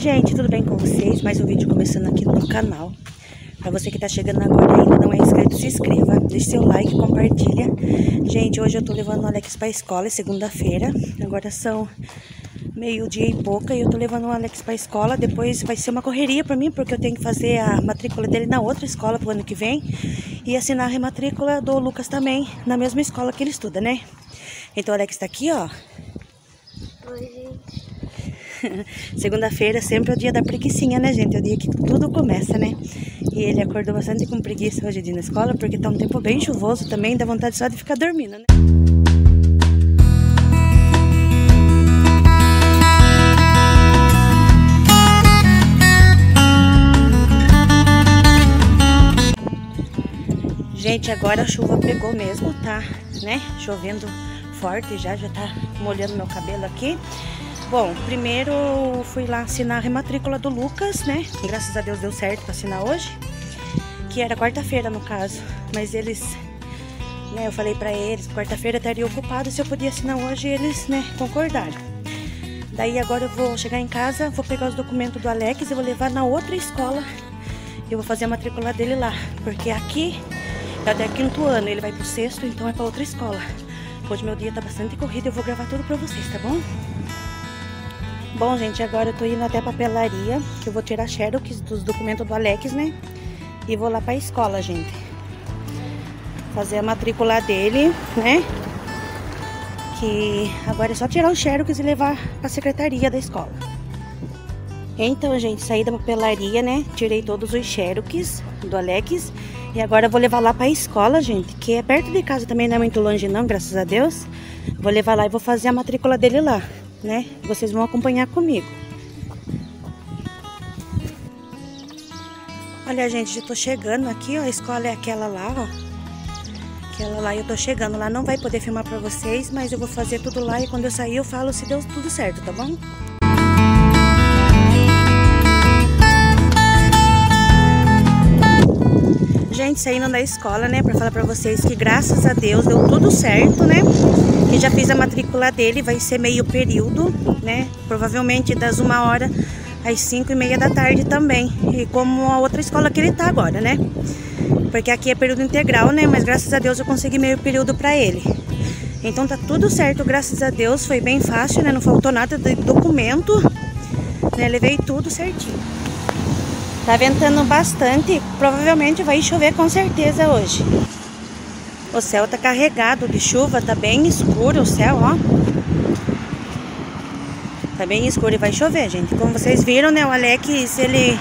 gente, tudo bem com vocês? Mais um vídeo começando aqui no canal. Pra você que tá chegando agora e ainda não é inscrito, se inscreva, deixe seu like, compartilha. Gente, hoje eu tô levando o Alex pra escola, é segunda-feira. Agora são meio-dia e pouca e eu tô levando o Alex pra escola. Depois vai ser uma correria pra mim, porque eu tenho que fazer a matrícula dele na outra escola pro ano que vem. E assinar a rematrícula do Lucas também, na mesma escola que ele estuda, né? Então o Alex tá aqui, ó. Oi, gente. Segunda-feira sempre é o dia da preguiçinha, né, gente? É o dia que tudo começa, né? E ele acordou bastante com preguiça hoje de ir na escola, porque tá um tempo bem chuvoso também, dá vontade só de ficar dormindo, né? Gente, agora a chuva pegou mesmo, tá, né? Chovendo forte, já tá molhando meu cabelo aqui. Bom, primeiro fui lá assinar a rematrícula do Lucas, né? Graças a Deus deu certo pra assinar hoje, que era quarta-feira no caso. Mas eles, né, eu falei pra eles que quarta-feira estaria ocupado, se eu podia assinar hoje, eles, né, concordaram. Daí agora eu vou chegar em casa, vou pegar os documentos do Alex e vou levar na outra escola. Eu vou fazer a matrícula dele lá, porque aqui é até quinto ano, ele vai pro sexto, então é pra outra escola. Hoje meu dia tá bastante corrido, eu vou gravar tudo pra vocês, tá bom? Bom, gente, agora eu tô indo até a papelaria, que eu vou tirar xerox dos documentos do Alex, né? E vou lá pra escola, gente. Fazer a matrícula dele, né? Que agora é só tirar o xerox e levar pra secretaria da escola. Então, gente, saí da papelaria, né? Tirei todos os xerox do Alex. E agora eu vou levar lá pra escola, gente, que é perto de casa também, não é muito longe não, graças a Deus. Vou levar lá e vou fazer a matrícula dele lá, né? Vocês vão acompanhar comigo. Olha, gente, eu tô chegando aqui, ó. A escola é aquela lá, ó. Aquela lá, eu tô chegando lá. Não vai poder filmar pra vocês, mas eu vou fazer tudo lá. E quando eu sair eu falo se deu tudo certo, tá bom? Gente, saindo da escola, né? Pra falar pra vocês que graças a Deus deu tudo certo, né? Que já fiz a matrícula dele, vai ser meio período, né? Provavelmente das 1h às 5h30 da tarde também. E como a outra escola que ele tá agora, né? Porque aqui é período integral, né? Mas graças a Deus eu consegui meio período pra ele. Então tá tudo certo, graças a Deus. Foi bem fácil, né? Não faltou nada de documento, né? Levei tudo certinho. Tá ventando bastante, provavelmente vai chover com certeza hoje. O céu tá carregado de chuva, tá bem escuro o céu, ó. Tá bem escuro e vai chover, gente. Como vocês viram, né, o Alex, ele...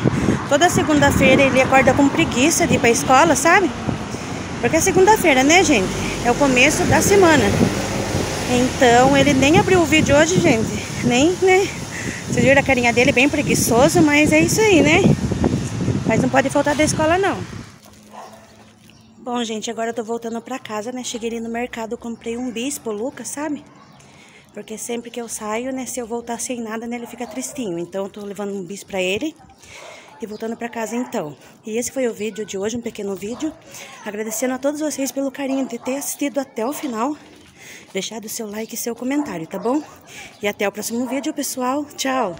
toda segunda-feira ele acorda com preguiça de ir pra escola, sabe? Porque é segunda-feira, né, gente? É o começo da semana. Então, ele nem abriu o vídeo hoje, gente. Nem, né? Vocês viram a carinha dele, bem preguiçoso, mas é isso aí, né? Mas não pode faltar da escola, não. Bom, gente, agora eu tô voltando pra casa, né? Cheguei ali no mercado, comprei um bis pro Lucas, sabe? Porque sempre que eu saio, né? Se eu voltar sem nada, né? Ele fica tristinho. Então, eu tô levando um bis pra ele e voltando pra casa, então. E esse foi o vídeo de hoje, um pequeno vídeo. Agradecendo a todos vocês pelo carinho de ter assistido até o final. Deixado o seu like e seu comentário, tá bom? E até o próximo vídeo, pessoal. Tchau!